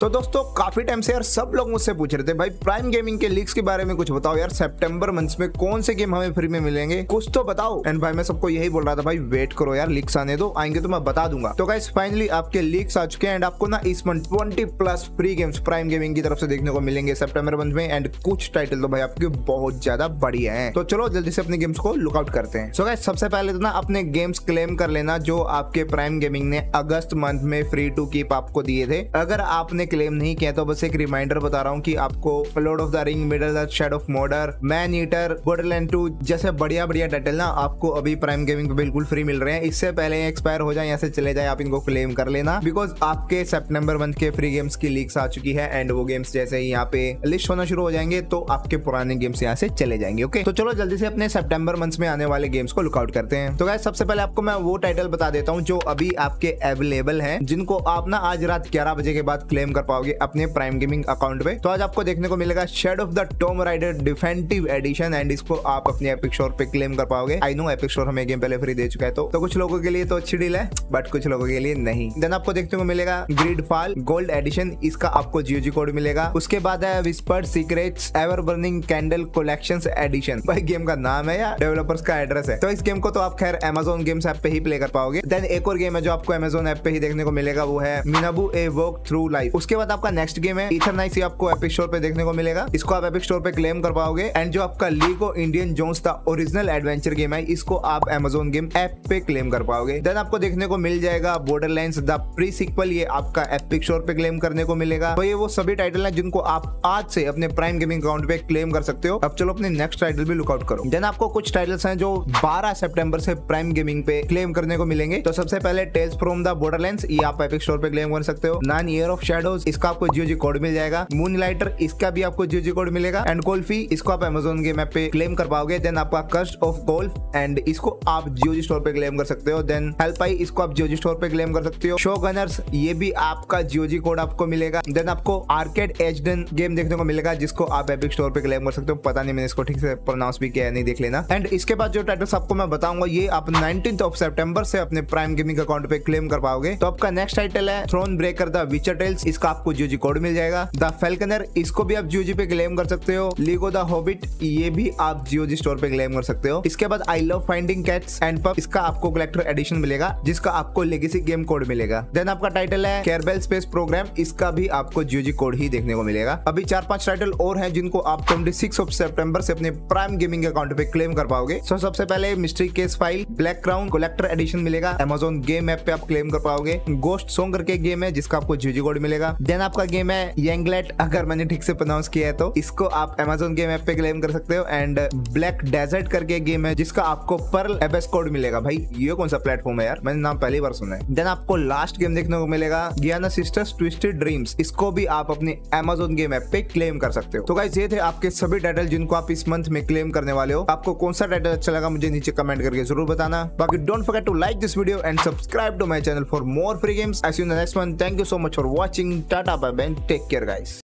तो दोस्तों काफी टाइम से यार सब लोग मुझसे पूछ रहे थे भाई प्राइम गेमिंग के लीक्स के बारे में कुछ बताओ यार, सितंबर मंथ में कौन से गेम हमें फ्री में मिलेंगे कुछ तो बताओ। एंड भाई मैं सबको यही बोल रहा था भाई वेट करो यार, लीक्स आने दो, आएंगे तो मैं बता दूंगा। तो गाइस फाइनली आपके लीक्स आ चुके हैं एंड आपको ना इस month 20+ free games prime gaming की तरफ से देखने को मिलेंगे सितंबर मंथ में। एंड कुछ टाइटल तो भाई आपके बहुत ज्यादा बढ़िया है, तो चलो जल्दी से अपने गेम्स को लुकआउट करते हैं। सो गाइस सबसे पहले तो ना अपने गेम्स क्लेम कर लेना जो आपके प्राइम गेमिंग ने अगस्त मंथ में फ्री टू कीप आपको दिए थे। अगर आपने क्लेम नहीं किया तो बस एक रिमाइंडर बता रहा हूँ कि आपको Lord of the Ring, Middle Earth, Shadow of Mordor, Man Eater, Borderland 2 जैसे बढ़िया बढ़िया टाइटल ना आपको अभी प्राइम गेमिंग पे बिल्कुल फ्री मिल रहे हैं। इससे पहले एक्सपायर हो जाए, यहाँ से चले जाए, आप इनको क्लेम कर लेना बिकॉज आपके सितंबर मंथ के फ्री गेम्स की लीक्स आ चुकी है एंड वो गेम्स जैसे ही यहाँ पे लिस्ट होना शुरू हो जाएंगे तो आपके पुराने गेम्स यहाँ से चले जाएंगे। ओके तो चलो जल्दी से अपने सितंबर मंथ में आने वाले गेम्स को लुकआउट करते हैं। तो गाइस सबसे पहले आपको मैं वो टाइटल बता देता हूँ जो अभी आपके अवेलेबल है, जिनको आप ना आज रात 11 बजे के बाद क्लेम कर पाओगे अपने प्राइम गेमिंग अकाउंट पे। तो आज आपको देखने को मिलेगा Shadow of the Tomb Raider definitive edition and इसको आप अपने एपिक स्टोर पे क्लेम कर पाओगे। आई नो एपिक स्टोर हमें गेम पहले फ्री दे चुका है तो कुछ लोगों के लिए तो अच्छी डील है बट कुछ लोगों के लिए नहीं। देन आपको देखने को मिलेगा ग्रीडफॉल गोल्ड एडिशन, इसका आपको जीओजी कोड मिलेगा। उसके बाद है Whispered Secrets ever burning Candle collections edition, भाई गेम का नाम है या डेवलपर्स का एड्रेस है। तो इस गेम को तो आप खैर अमेजोन गेम्स ऐप पे ही प्ले कर पाओगे। देन एक और गेम है जो आपको अमेजोन ऐप पे ही देखने को मिलेगा, वो है Minabo a walk through life. उसके बाद आपका नेक्स्ट गेम है ईथर, ये आपको एपिक स्टोर पे देखने को मिलेगा, इसको आप एपिक स्टोर पे क्लेम कर पाओगे। एंड जो आपका लीगो इंडियन जोन्स का ओरिजिनल एडवेंचर गेम है, इसको आप अमेजोन गेम ऐप पे क्लेम कर पाओगे। देन आपको देखने को मिल जाएगा बॉर्डरलैंड्स द प्री सीक्वल, ये आपका एपिक स्टोर पे क्लेम करने को मिलेगा। तो ये वो सभी टाइटल है जिनको आप आज से अपने प्राइम गेमिंग अकाउंट पे क्लेम कर सकते हो। अब चलो अपने नेक्स्ट टाइटल भी लुकआउट करो। देन आपको कुछ टाइटल्स हैं जो 12 सितंबर से प्राइम गेमिंग पे क्लेम करने को मिलेंगे। तो सबसे पहले टेल्स फ्रॉम द बॉर्डरलैंड्स, ये आप एपिक स्टोर पे क्लेम कर सकते हो। 9 ईयर ऑफ शैडो, इसका आपको जीओजी कोड मिल जाएगा। मून लाइटर, इसका भी आपको जीओजी कोड मिलेगा। एंड कोल्फी, इसको आप अमेजोन गेम ऐप पे क्लेम कर पाओगे। देन आपका कस्ट ऑफ गोल्फ, एंड इसको आप जीओजी स्टोर पे क्लेम कर सकते हो। देन हेल्पाई, इसको आप जीओजी स्टोर पे क्लेम कर सकते हो। शो गनर्स, ये भी आपका जीओजी कोड आपको मिलेगा। देन आपको आर्केड एजडन गेम देखने को मिलेगा, जिसको आप एपिक स्टोर पे क्लेम कर सकते हो। पता नहीं मैंने इसको ठीक से प्रोनाउंस भी किया नहीं, देख लेना। एंड इसके बाद जो टाइटल्स आपको मैं बताऊंगा ये आप 19 सितंबर से अपने प्राइम गेमिंग अकाउंट पे क्लेम कर पाओगे। तो आपका नेक्स्ट टाइटल है Thronebreaker the Witcher tales, इसका आपको जीओजी कोड मिल जाएगा। द फैल्कनर, इसको भी आप जीओजी पे क्लेम कर सकते हो। लेगो द हॉबिट, ये भी आप जीओजी स्टोर पे क्लेम कर सकते हो। इसके बाद I love finding cats and pups, इसका आपको कलेक्टर एडिशन मिलेगा, जिसका आपको लेगेसी गेम कोड मिलेगा। देन आपका टाइटल है केयर बेयर स्पेस प्रोग्राम, इसका भी आपको जीओजी कोड ही देखने को मिलेगा। अभी 4-5 टाइटल और हैं जिनको आप 26 सितंबर से अपने प्राइम गेमिंग अकाउंट पे क्लेम कर पाओगे। सो सबसे पहले mystery case file black crown collector edition मिलेगा, अमेजोन गेम ऐप पे आप क्लेम कर पाओगे। गोस्ट सॉन्ग करके गेम है, जिसका आपको जीओजी कोड मिलेगा। देन आपका गेम है यंगलेट, अगर मैंने ठीक से प्रोनाउंस किया है तो, इसको आप अमेजोन गेम ऐप पे क्लेम कर सकते हो। एंड ब्लैक डेजर्ट करके गेम है, जिसका आपको पर्ल एबेस कोड मिलेगा। भाई ये कौन सा प्लेटफॉर्म है यार, मैंने नाम पहली बार सुना है। देन आपको लास्ट गेम देखने को मिलेगा गियाना सिस्टर्स ट्विस्टेड ड्रीम्स, इसको भी आप अपने अमेजोन गेम ऐप पे क्लेम कर सकते हो। तो गाइस ये थे आपके सभी टाइटल जिनको आप इस मंथ में क्लेम करने वाले हो। आपको कौन सा टाइटल अच्छा लगा मुझे नीचे कमेंट करके जरूर बताना। बाकी don't forget to like this video and subscribe to my channel for more free games. I see you in the next one, thank you so much for watching, tata bye bye, take care guys.